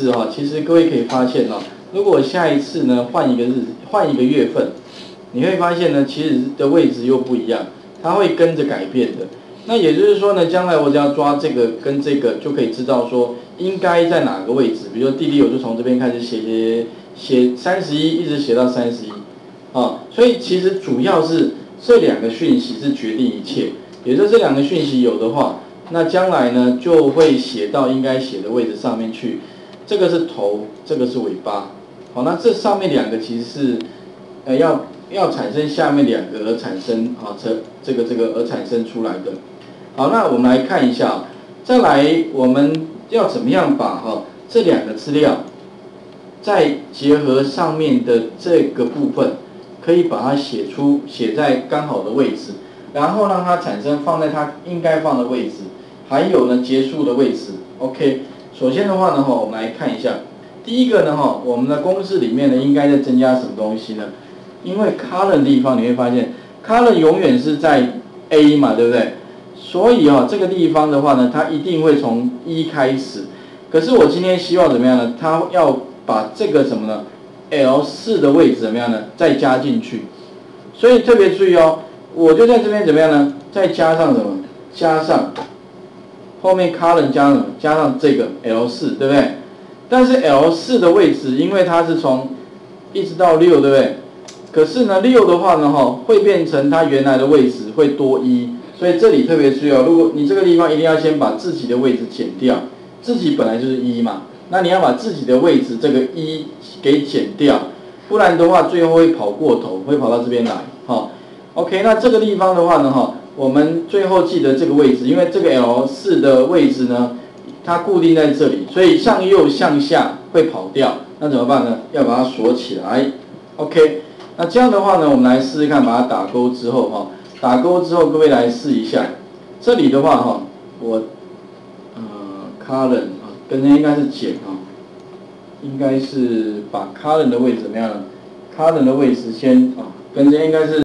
次哦，其实各位可以发现哦，如果下一次呢换一个日子，换一个月份，你会发现呢，其实的位置又不一样，它会跟着改变的。那也就是说呢，将来我只要抓这个跟这个，就可以知道说应该在哪个位置。比如说地理，我就从这边开始写31，一直写到31，啊，所以其实主要是这两个讯息是决定一切。也就是这两个讯息有的话，那将来呢就会写到应该写的位置上面去。这个是头，这个是尾巴。好，那这上面两个其实是，要产生下面两个而产生啊，这个而产生出来的。好，那我们来看一下，再来我们要怎么样把哈这两个资料，再结合上面的这个部分，可以把它写在刚好的位置，然后让它产生放在它应该放的位置，还有呢结束的位置。OK， 首先的话呢哈，我们来看一下，第一个呢哈，我们的公式里面呢应该再增加什么东西呢？因为 column 的地方你会发现 ，column 永远是在 A 嘛，对不对？所以啊、哦，这个地方的话呢，它一定会从1开始。可是我今天希望怎么样呢？它要把这个什么呢 ？L4 的位置怎么样呢？再加进去。所以特别注意哦，我就在这边怎么样呢？再加上什么？加上后面 column 加什么？加上这个 L4， 对不对？但是 L4 的位置，因为它是从一直到6，对不对？可是呢，6的话呢，哈，会变成它原来的位置会多1，所以这里特别注意哦。如果你这个地方一定要先把自己的位置减掉，自己本来就是1嘛，那你要把自己的位置这个1给减掉，不然的话最后会跑过头，会跑到这边来，哈。OK， 那这个地方的话呢，哈，我们最后记得这个位置，因为这个 L4 的位置呢，它固定在这里，所以向右向下会跑掉，那怎么办呢？要把它锁起来。OK。那这样的话呢，我们来试试看，把它打勾之后哈，打勾之后各位来试一下。这里的话哈，我column 啊，跟应该是减啊，应该是把 column 的位置怎么样呢？column 的位置先啊，跟应该是。